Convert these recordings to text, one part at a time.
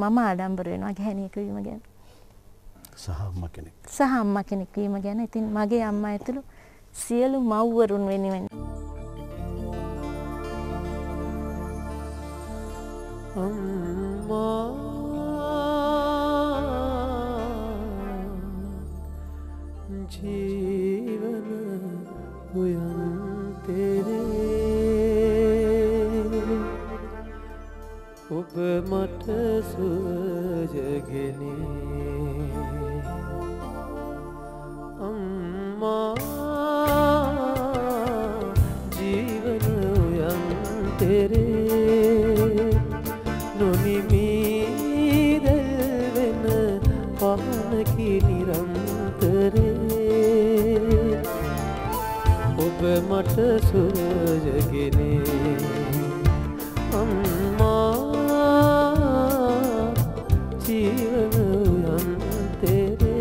මම ආඩම්බර වෙනවා ගැහණියක වීම ගැන සහ අම්මා කෙනෙක් වීම ගැන. ඉතින් මගේ අම්මා ඇතුළු සියලු මව්වරුන් වෙනුවෙන් අම්මා ජීවන උයන් තෙරේ ඔබ මට සුවයගෙනි අම්මා ජීවන උයන් තෙරේ නොනිමී දැවෙන පහනකි නිරන්තරේ ඔබ මට සුවයගෙනි අම්මා ජීවන උයන් තෙරේ.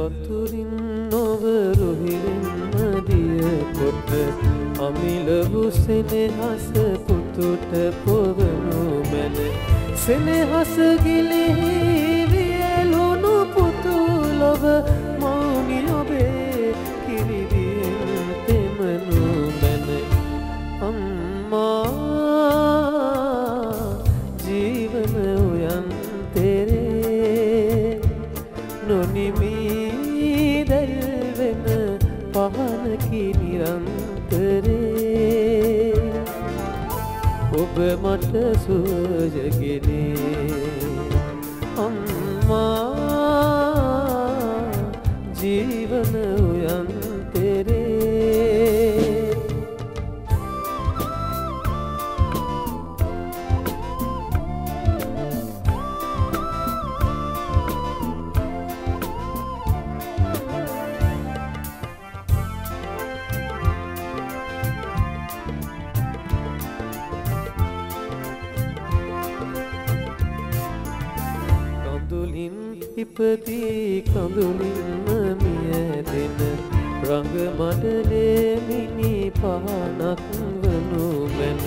වතුරින් නොව රුහිරෙන්න දිය කොට අමිල වූ සෙනෙහස පුතුට පොවනු මැන සෙනෙහස ගිලෙහි වියලුණු පුතු ලොව මෞනි ඔබේ කිරිවියෙන් තෙමනු මැන අම්මා ජීවන උයන් තෙරේ නොනිමි पहन की निरंतरे उब मट सुजगिने अम्मा जीवन उयन तेरे ඉපති කඳුලින්ම මියදෙන රංග මඩලේ මිනි පහනක් වනු මැන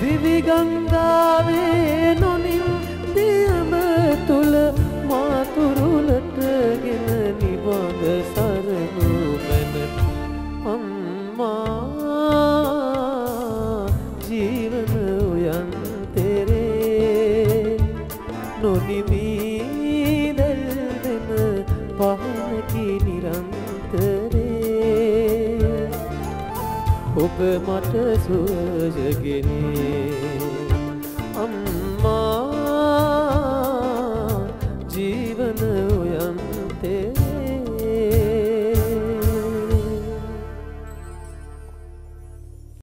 දිවි ගංගාවේ නොනින් දියඹ තුල මාතුරුලටගෙන නිවඳ සරණු මැන අම්මා ජීවන උයන් තෙරේ නොනිමි पहन की निरंतरे उब मट सुजगिने अम्मा